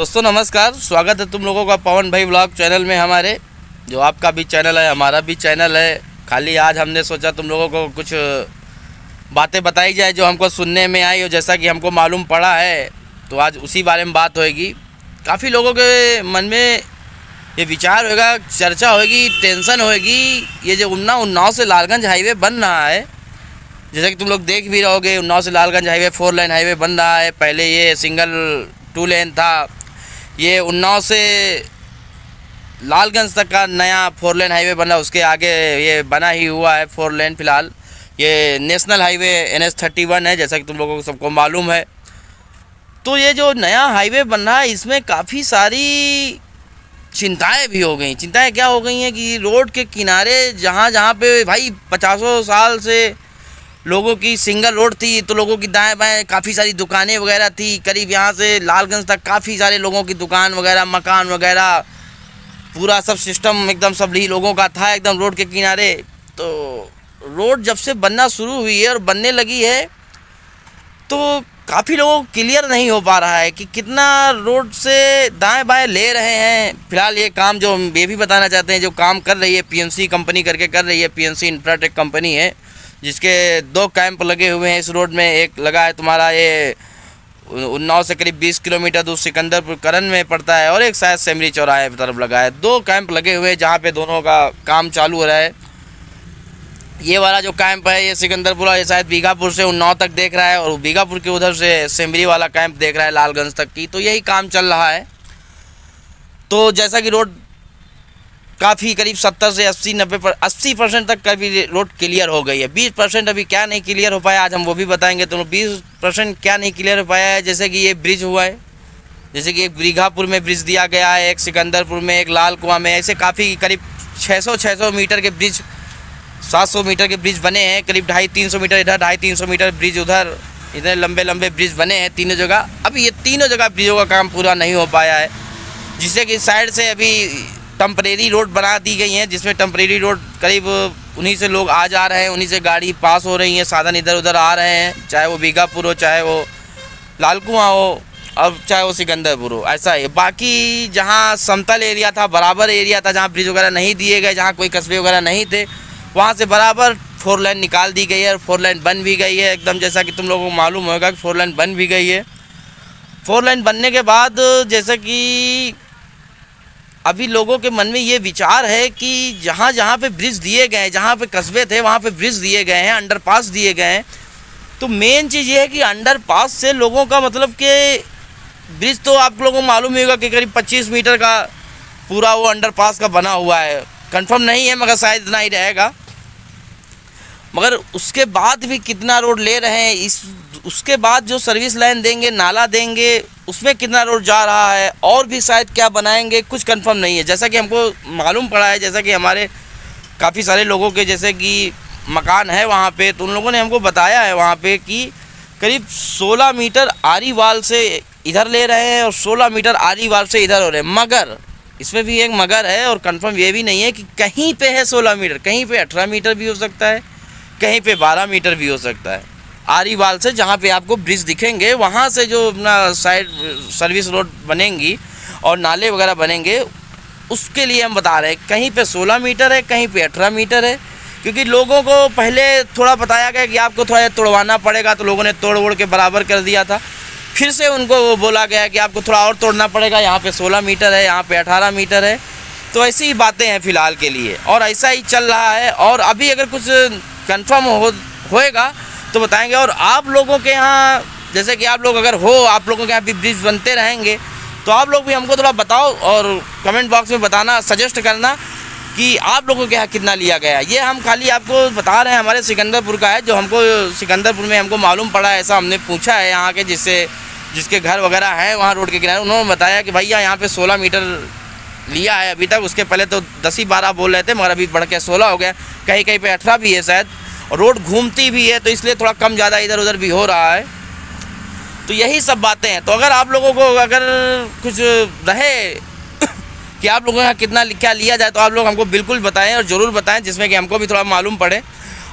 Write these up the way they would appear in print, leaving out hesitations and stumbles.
दोस्तों नमस्कार, स्वागत है तुम लोगों का पवन भाई व्लॉग चैनल में। हमारे जो आपका भी चैनल है, हमारा भी चैनल है। खाली आज हमने सोचा तुम लोगों को कुछ बातें बताई जाए जो हमको सुनने में आई और जैसा कि हमको मालूम पड़ा है, तो आज उसी बारे में बात होगी। काफ़ी लोगों के मन में ये विचार होगा, चर्चा होगी, टेंशन होगी। ये जो उन्नाव से लालगंज हाईवे बन रहा है, जैसा कि तुम लोग देख भी रहोगे, उन्नाव से लालगंज हाईवे 4 लेन हाईवे बन रहा है। पहले ये सिंगल 2 लेन था। ये उन्नाव से लालगंज तक का नया 4 लेन हाईवे बना, उसके आगे ये बना ही हुआ है 4 लेन। फ़िलहाल ये नेशनल हाईवे NH 31 है, जैसा कि तुम लोगों को सबको मालूम है। तो ये जो नया हाईवे बन रहा है, इसमें काफ़ी सारी चिंताएं भी हो गई। चिंताएं क्या हो गई हैं कि रोड के किनारे जहाँ जहाँ पे भाई 50 साल से लोगों की सिंगल रोड थी, तो लोगों की दाएं बाएं काफ़ी सारी दुकानें वगैरह थी। करीब यहाँ से लालगंज तक काफ़ी सारे लोगों की दुकान वगैरह, मकान वगैरह, पूरा सब सिस्टम एकदम सब ही लोगों का था, एकदम रोड के किनारे। तो रोड जब से बनना शुरू हुई है और बनने लगी है, तो काफ़ी लोगों को क्लियर नहीं हो पा रहा है कि कितना रोड से दाएं बाएं ले रहे हैं। फिलहाल ये काम जो हम ये भी बताना चाहते हैं, जो काम कर रही है PNC कंपनी करके कर रही है, PNC इंफ्राटेक कंपनी है, जिसके 2 कैंप लगे हुए हैं इस रोड में। एक लगा है तुम्हारा ये उन्नाव से करीब 20 किलोमीटर दूर सिकंदरपुर करन में पड़ता है, और एक शायद सेमरी चौराहे की तरफ लगा है। 2 कैंप लगे हुए हैं जहाँ पर दोनों का काम चालू हो रहा है। ये वाला जो कैंप है, ये सिकंदरपुर और ये शायद बीघापुर से उन्नाव तक देख रहा है, और बीघापुर के उधर से सेमरी वाला कैंप देख रहा है लालगंज तक की। तो यही काम चल रहा है। तो जैसा कि रोड काफ़ी करीब 70 से 80% तक कभी रोड क्लियर हो गई है। 20% अभी क्या नहीं क्लियर हो पाया, आज हम वो भी बताएंगे। तो 20% क्या नहीं क्लियर हो पाया है, जैसे कि ये ब्रिज हुआ है, जैसे कि एक बीघापुर में ब्रिज दिया गया है, एक सिकंदरपुर में, एक लाल कुआं में। ऐसे काफ़ी करीब 600 मीटर के ब्रिज, 700 मीटर के ब्रिज बने हैं। करीब 250-300 मीटर इधर, 250-300 मीटर ब्रिज उधर, इतने लंबे लंबे ब्रिज बने हैं तीनों जगह। अभी ये तीनों जगह ब्रिजों का काम पूरा नहीं हो पाया है, जिससे कि साइड से अभी टेम्परेरी रोड बना दी गई हैं, जिसमें टेम्परेरी रोड करीब उन्हीं से लोग आ जा रहे हैं, उन्हीं से गाड़ी पास हो रही हैं, साधन इधर उधर आ रहे हैं, चाहे वो बीघापुर हो, चाहे वो लाल कुआं हो, अब चाहे वो सिकंदरपुर हो। ऐसा है। बाकी जहाँ समतल एरिया था, बराबर एरिया था, जहाँ ब्रिज वगैरह नहीं दिए गए, जहाँ कोई कस्बे वगैरह नहीं थे, वहाँ से बराबर 4 लेन निकाल दी गई है और 4 लेन बन भी गई है एकदम। जैसा कि तुम लोगों को मालूम होगा कि 4 लेन बन भी गई है। 4 लेन बनने के बाद जैसा कि अभी लोगों के मन में ये विचार है कि जहाँ जहाँ पे ब्रिज दिए गए हैं, जहाँ पे कस्बे थे, वहाँ पे ब्रिज दिए गए हैं, अंडरपास दिए गए हैं। तो मेन चीज़ ये है कि अंडरपास से लोगों का मतलब कि ब्रिज तो आप लोगों को मालूम ही होगा कि करीब 25 मीटर का पूरा वो अंडरपास का बना हुआ है। कंफर्म नहीं है मगर शायद इतना ही रहेगा। मगर उसके बाद भी कितना रोड ले रहे हैं, इस उसके बाद जो सर्विस लाइन देंगे, नाला देंगे, उसमें कितना रोड जा रहा है, और भी शायद क्या बनाएंगे, कुछ कंफर्म नहीं है। जैसा कि हमको मालूम पड़ा है, जैसा कि हमारे काफ़ी सारे लोगों के जैसे कि मकान है वहाँ पे, तो उन लोगों ने हमको बताया है वहाँ पे कि करीब 16 मीटर आरीवाल से इधर ले रहे हैं और 16 मीटर आरीवाल से इधर हो रहे हैं। मगर इसमें भी एक मगर है, और कंफर्म ये भी नहीं है कि कहीं पे है 16 मीटर, कहीं पे 18 मीटर भी हो सकता है, कहीं पे 12 मीटर भी हो सकता है। आरीवाल से जहाँ पे आपको ब्रिज दिखेंगे, वहाँ से जो अपना साइड सर्विस रोड बनेंगी और नाले वगैरह बनेंगे, उसके लिए हम बता रहे हैं कहीं पे 16 मीटर है, कहीं पे 18 मीटर है। क्योंकि लोगों को पहले थोड़ा बताया गया कि आपको थोड़ा तोड़वाना पड़ेगा, तो लोगों ने तोड़ वोड़ के बराबर कर दिया था। फिर से उनको वो बोला गया कि आपको थोड़ा और तोड़ना पड़ेगा, यहाँ पे 16 मीटर है, यहाँ पे 18 मीटर है। तो ऐसी ही बातें हैं फ़िलहाल के लिए, और ऐसा ही चल रहा है। और अभी अगर कुछ कंफर्म होएगा तो बताएंगे। और आप लोगों के यहाँ, जैसे कि आप लोग अगर हो, आप लोगों के यहाँ भी ब्रिज बनते रहेंगे, तो आप लोग भी हमको थोड़ा बताओ और कमेंट बॉक्स में बताना, सजेस्ट करना कि आप लोगों के यहाँ कितना लिया गया। ये हम खाली आपको बता रहे हैं, हमारे सिकंदरपुर का है, जो हमको सिकंदरपुर में हमको मालूम पड़ा, ऐसा हमने पूछा है यहाँ के जिसके घर वगैरह हैं वहाँ रोड के किनारे। उन्होंने बताया कि भैया यहाँ पे 16 मीटर लिया है अभी तक। उसके पहले तो 10 ही 12 बोल रहे थे, मगर अभी बढ़ के 16 हो गया, कहीं कहीं पे 18 भी है शायद, और रोड घूमती भी है, तो इसलिए थोड़ा कम ज़्यादा इधर उधर भी हो रहा है। तो यही सब बातें हैं। तो अगर आप लोगों को अगर कुछ रहे कि आप लोगों यहाँ कितना क्या लिया जाए, तो आप लोग हमको बिल्कुल बताएँ, और ज़रूर बताएँ, जिसमें कि हमको भी थोड़ा मालूम पड़े।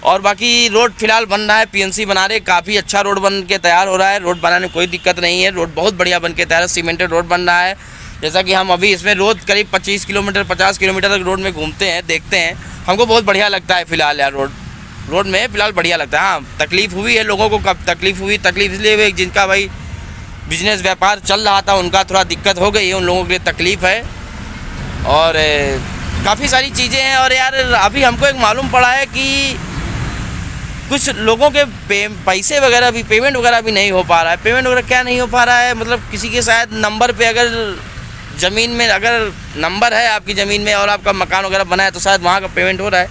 और बाकी रोड फिलहाल बन रहा है, पीएनसी बना रहे, काफ़ी अच्छा रोड बन के तैयार हो रहा है। रोड बनाने में कोई दिक्कत नहीं है, रोड बहुत बढ़िया बन के तैयार है, सीमेंटेड रोड बन रहा है। जैसा कि हम अभी इसमें रोज़ करीब 25 किलोमीटर 50 किलोमीटर तक रोड में घूमते हैं, देखते हैं, हमको बहुत बढ़िया लगता है फ़िलहाल यार। रोड में फ़िलहाल बढ़िया लगता है। हाँ, तकलीफ़ हुई है लोगों को, कब तकलीफ़ हुई, तकलीफ इसलिए हुई जिनका भाई बिजनेस व्यापार चल रहा था उनका थोड़ा दिक्कत हो गई है, उन लोगों के लिए तकलीफ़ है। और काफ़ी सारी चीज़ें हैं। और यार अभी हमको एक मालूम पड़ा है कि कुछ लोगों के पैसे वगैरह भी, पेमेंट वगैरह भी नहीं हो पा रहा है। पेमेंट वगैरह क्या नहीं हो पा रहा है, मतलब किसी के शायद नंबर पे, अगर ज़मीन में अगर नंबर है आपकी ज़मीन में और आपका मकान वगैरह बना है तो शायद वहाँ का पेमेंट हो रहा है।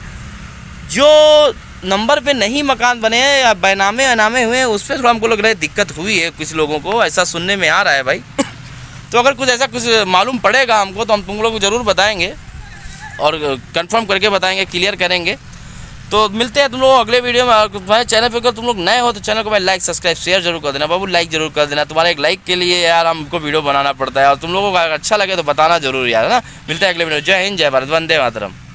जो नंबर पे नहीं मकान बने हैं या बैनामे अनामे हुए हैं उस पर थोड़ा हमको लग रहा है दिक्कत हुई है कुछ लोगों को, ऐसा सुनने में आ रहा है भाई। तो अगर कुछ ऐसा कुछ मालूम पड़ेगा हमको तो हम तुम लोगों को ज़रूर बताएँगे और कंफर्म करके बताएँगे, क्लियर करेंगे। तो मिलते हैं तुम लोग अगले वीडियो में। और भाई चैनल पे अगर तुम लोग नए हो तो चैनल को भाई लाइक सब्सक्राइब शेयर जरूर कर देना बाबू, लाइक जरूर कर देना। तुम्हारे एक लाइक के लिए यार हमको वीडियो बनाना पड़ता है। और तुम लोगों को अगर अच्छा लगे तो बताना जरूर यार, है ना। मिलते हैं अगले वीडियो। जय हिंद, जय भारत, वंदे मातरम।